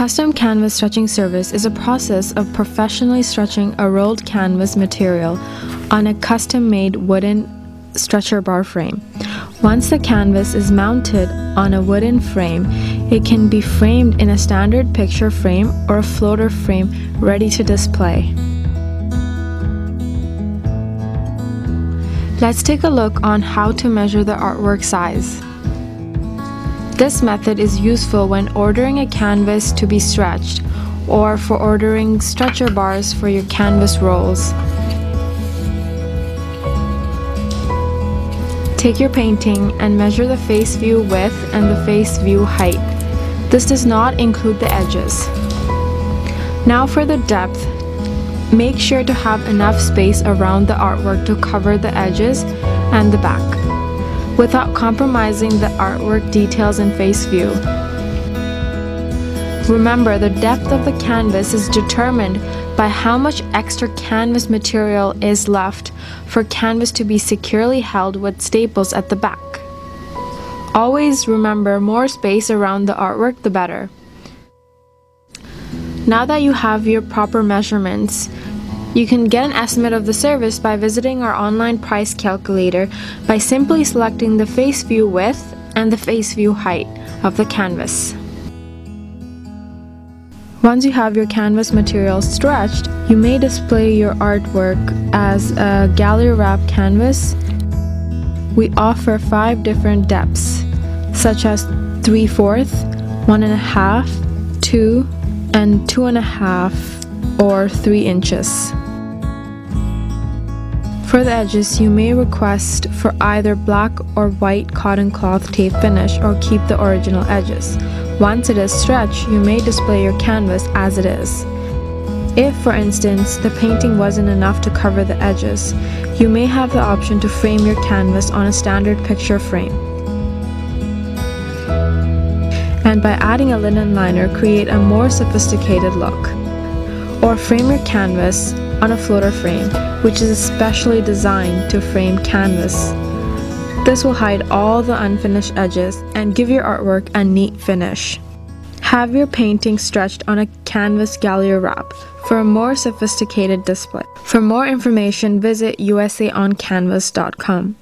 Custom canvas stretching service is a process of professionally stretching a rolled canvas material on a custom-made wooden stretcher bar frame. Once the canvas is mounted on a wooden frame, it can be framed in a standard picture frame or a floater frame ready to display. Let's take a look on how to measure the artwork size. This method is useful when ordering a canvas to be stretched or for ordering stretcher bars for your canvas rolls. Take your painting and measure the face view width and the face view height. This does not include the edges. Now for the depth, make sure to have enough space around the artwork to cover the edges and the back, without compromising the artwork details and face view. Remember, the depth of the canvas is determined by how much extra canvas material is left for canvas to be securely held with staples at the back. Always remember, more space around the artwork the better. Now that you have your proper measurements, you can get an estimate of the service by visiting our online price calculator by simply selecting the face view width and the face view height of the canvas. Once you have your canvas material stretched, you may display your artwork as a gallery wrap canvas. We offer 5 different depths, such as 3/4, 1.5, 2, and 2.5 or 3 inches. For the edges, you may request for either black or white cotton cloth tape finish or keep the original edges. Once it is stretched, you may display your canvas as it is. If, for instance, the painting wasn't enough to cover the edges, you may have the option to frame your canvas on a standard picture frame, and by adding a linen liner, create a more sophisticated look. Or frame your canvas on a floater frame, which is especially designed to frame canvas. This will hide all the unfinished edges and give your artwork a neat finish. Have your painting stretched on a canvas gallery wrap for a more sophisticated display. For more information, visit USAonCanvas.com.